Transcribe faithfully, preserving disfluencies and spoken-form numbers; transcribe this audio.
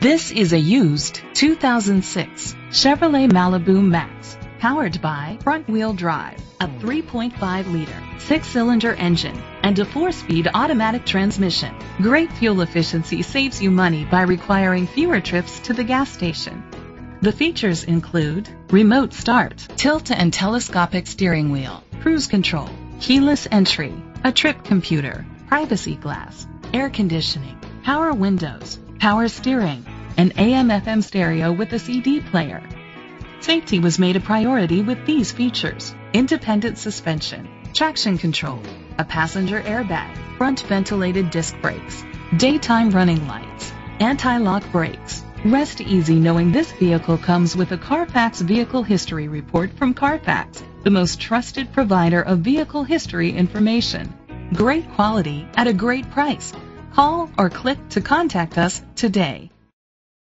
This is a used two thousand six Chevrolet Malibu Maxx, powered by front-wheel drive, a three point five liter, six-cylinder engine, and a four-speed automatic transmission. Great fuel efficiency saves you money by requiring fewer trips to the gas station. The features include remote start, tilt and telescopic steering wheel, cruise control, keyless entry, a trip computer, privacy glass, air conditioning, power windows, power steering, an A M F M stereo with a C D player. Safety was made a priority with these features: independent suspension, traction control, a passenger airbag, front ventilated disc brakes, daytime running lights, anti-lock brakes. Rest easy knowing this vehicle comes with a Carfax Vehicle History Report from Carfax, the most trusted provider of vehicle history information. Great quality at a great price. Call or click to contact us today.